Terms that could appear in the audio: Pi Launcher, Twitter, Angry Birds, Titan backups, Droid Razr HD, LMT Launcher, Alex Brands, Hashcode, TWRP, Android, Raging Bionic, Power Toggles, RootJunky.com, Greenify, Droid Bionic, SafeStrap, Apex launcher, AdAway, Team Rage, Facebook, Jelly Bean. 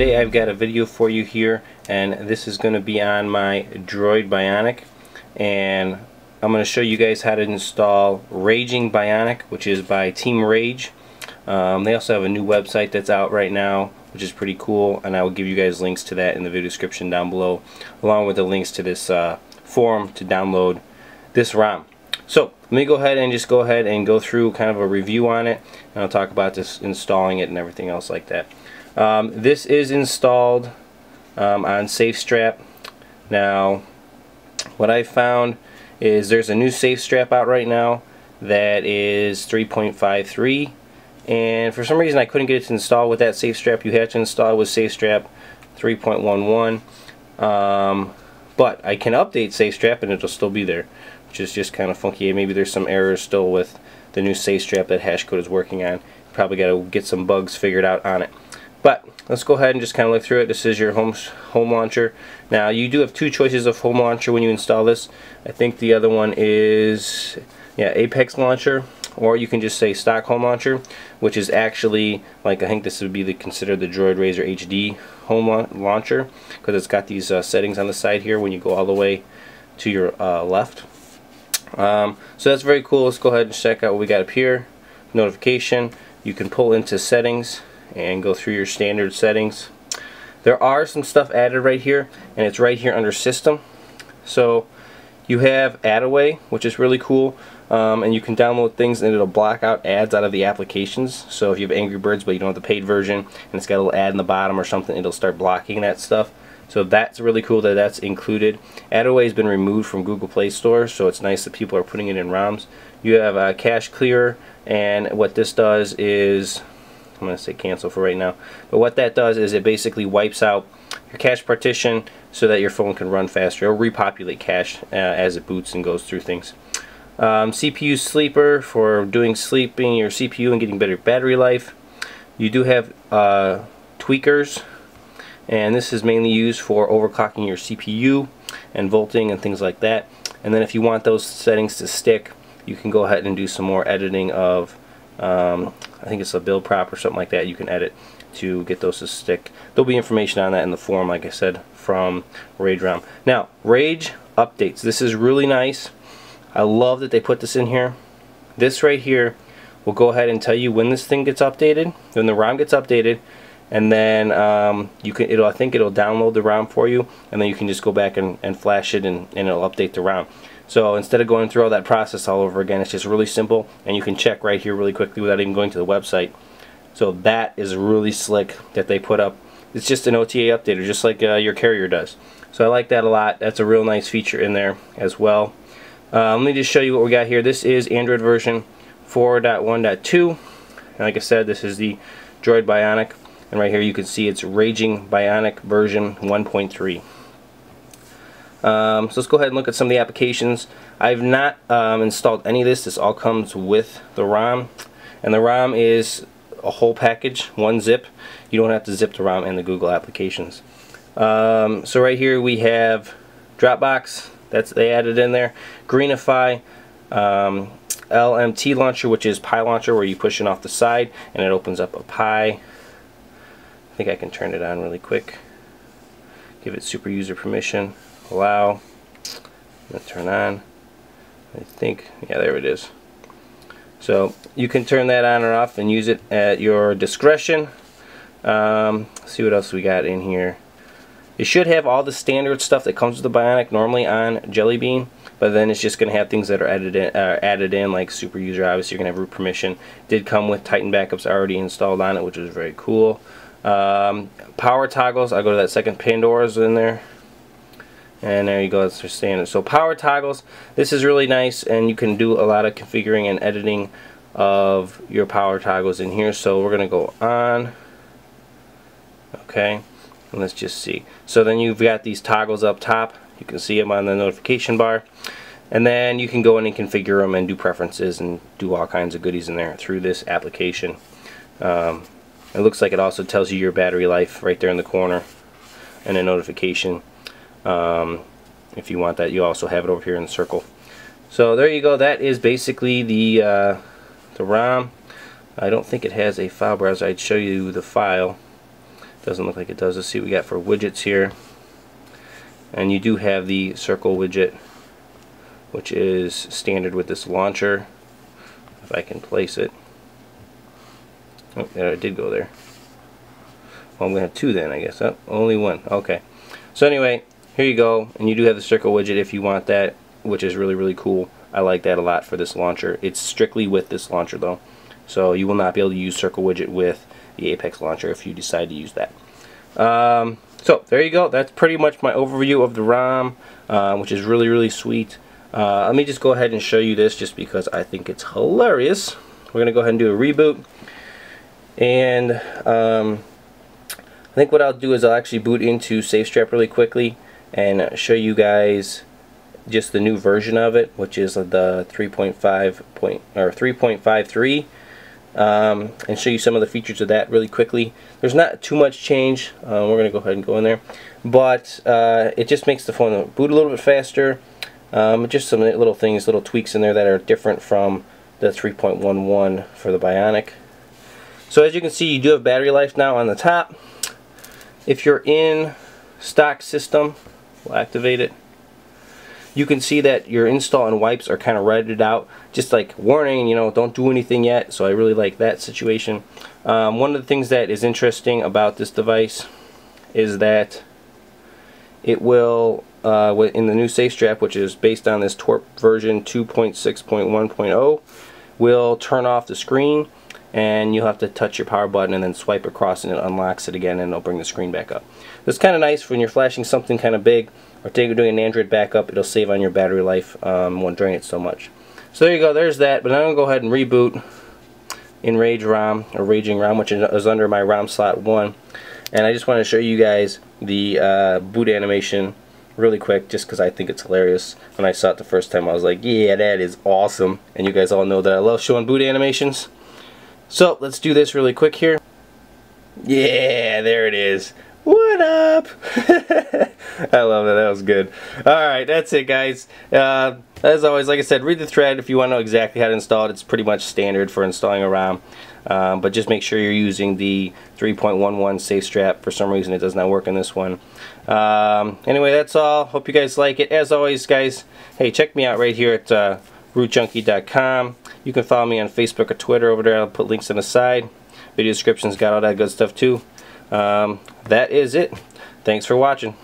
today I've got a video for you here, and this is going to be on my Droid Bionic, and I'm going to show you guys how to install Raging Bionic, which is by Team Rage. They also have a new website that's out right now, which is pretty cool, and I will give you guys links to that in the video description down below, along with the links to this forum to download this ROM. So let me go ahead and go through kind of a review on it, and I'll talk about this installing it and everything else like that. This is installed on SafeStrap. Now, what I found is there's a new SafeStrap out right now that is 3.53, and for some reason I couldn't get it to install with that SafeStrap. You have to install it with SafeStrap 3.11. But I can update SafeStrap and it'll still be there, which is just kind of funky. Maybe there's some errors still with the new SafeStrap that Hashcode is working on. Probably got to get some bugs figured out on it. But let's go ahead and just kind of look through it. This is your home launcher. Now, you do have two choices of home launcher when you install this. I think the other one is, yeah, Apex Launcher, or you can just say stock home launcher, which is actually, like, I think this would be considered the Droid Razr HD home launcher, because it's got these settings on the side here when you go all the way to your left. So that's very cool. Let's go ahead and check out what we got up here. Notification. You can pull into settings and go through your standard settings. There are some stuff added right here, and it's right here under system. So you have AdAway, which is really cool, and you can download things and it'll block out ads out of the applications. So if you have Angry Birds but you don't have the paid version and it's got a little ad in the bottom or something, it'll start blocking that stuff. So that's really cool that that's included. AdAway has been removed from Google Play Store, so it's nice that people are putting it in ROMs. You have a cache clearer, and what this does is, I'm going to say cancel for right now, but what that does is it basically wipes out your cache partition so that your phone can run faster. It'll repopulate cache as it boots and goes through things. CPU Sleeper for sleeping your CPU and getting better battery life. You do have tweakers, and this is mainly used for overclocking your CPU and volting and things like that. And then if you want those settings to stick, you can go ahead and do some more editing of, I think it's a build prop or something like that. You can edit to get those to stick. There'll be information on that in the forum, like I said, from Rage ROM. Now, Rage updates. This is really nice. I love that they put this in here. This right here will go ahead and tell you when this thing gets updated, when the ROM gets updated. And then I think it'll download the ROM for you, and then you can just go back and flash it, and it'll update the ROM. So instead of going through all that process all over again, it's just really simple, and you can check right here really quickly without even going to the website. So that is really slick that they put up. It's just an OTA updater, just like your carrier does. So I like that a lot. That's a real nice feature in there as well. Let me just show you what we got here. This is Android version 4.1.2, and like I said, this is the Droid Bionic. And right here you can see it's Raging Bionic version 1.3. So let's go ahead and look at some of the applications. I've not installed any of this. This all comes with the ROM. And the ROM is a whole package, one zip. You don't have to zip the ROM and the Google applications. So right here we have Dropbox. They added in there. Greenify. LMT Launcher, which is Pi Launcher, where you push it off the side and it opens up a Pi. I think I can turn it on really quick. Give it super user permission. Allow. Let's turn on. I think, yeah, there it is. So you can turn that on or off and use it at your discretion. See what else we got in here. It should have all the standard stuff that comes with the Bionic normally on Jelly Bean, but then it's just going to have things that are added in, like super user. Obviously, you're going to have root permission. Did come with Titan backups already installed on it, which is very cool. Power Toggles, I'll go to that second. Pandora's in there, and there you go, that's your standard. So Power Toggles, this is really nice, and you can do a lot of configuring and editing of your Power Toggles in here. So we're going to go on, okay, and let's just see. So then you've got these toggles up top, you can see them on the notification bar, and then you can go in and configure them and do preferences and do all kinds of goodies in there through this application. It looks like it also tells you your battery life right there in the corner, and a notification. If you want that, you also have it over here in the circle. So there you go. That is basically the ROM. I don't think it has a file browser. I'd show you the file. Doesn't look like it does. Let's see what we got for widgets here. And you do have the circle widget, which is standard with this launcher. If I can place it. Oh, there, it did go there. Well, I'm going to have two then, I guess. Oh, only one. Okay. So anyway, here you go. And you do have the circle widget if you want that, which is really, really cool. I like that a lot for this launcher. It's strictly with this launcher, though. So you will not be able to use circle widget with the Apex launcher if you decide to use that. So there you go. That's pretty much my overview of the ROM, which is really, really sweet. Let me just go ahead and show you this just because I think it's hilarious. We're going to go ahead and do a reboot. And I think what I'll do is I'll actually boot into SafeStrap really quickly and show you guys just the new version of it, which is the 3.53, and show you some of the features of that really quickly. There's not too much change. We're going to go ahead and go in there, but it just makes the phone boot a little bit faster. Just some little things, little tweaks in there that are different from the 3.11 for the Bionic. So as you can see, you do have battery life now on the top. If you're in stock system, we'll activate it. You can see that your install and wipes are kind of redded out, just like warning, you know, don't do anything yet. So I really like that situation. One of the things that is interesting about this device is that it will, in the new SafeStrap, which is based on this TWRP version 2.6.1.0, will turn off the screen, and you'll have to touch your power button and then swipe across and it unlocks it again and it'll bring the screen back up. It's kind of nice when you're flashing something kind of big or doing an Android backup. It'll save on your battery life, won't drain it so much. So there you go, there's that. But now I'm going to go ahead and reboot in Rage ROM, or Raging ROM, which is under my ROM slot 1. And I just want to show you guys the boot animation really quick just because I think it's hilarious. When I saw it the first time I was like, yeah, that is awesome. And you guys all know that I love showing boot animations. So let's do this really quick here. Yeah, there it is. What up? I love that. That was good. Alright, that's it, guys. As always, like I said, read the thread if you want to know exactly how to install it. It's pretty much standard for installing a ROM. But just make sure you're using the 3.11 SafeStrap. For some reason, it does not work on this one. Anyway, that's all. Hope you guys like it. As always, guys, hey, check me out right here at RootJunky.com. You can follow me on Facebook or Twitter over there. I'll put links on the side. Video descriptions, got all that good stuff too. That is it. Thanks for watching.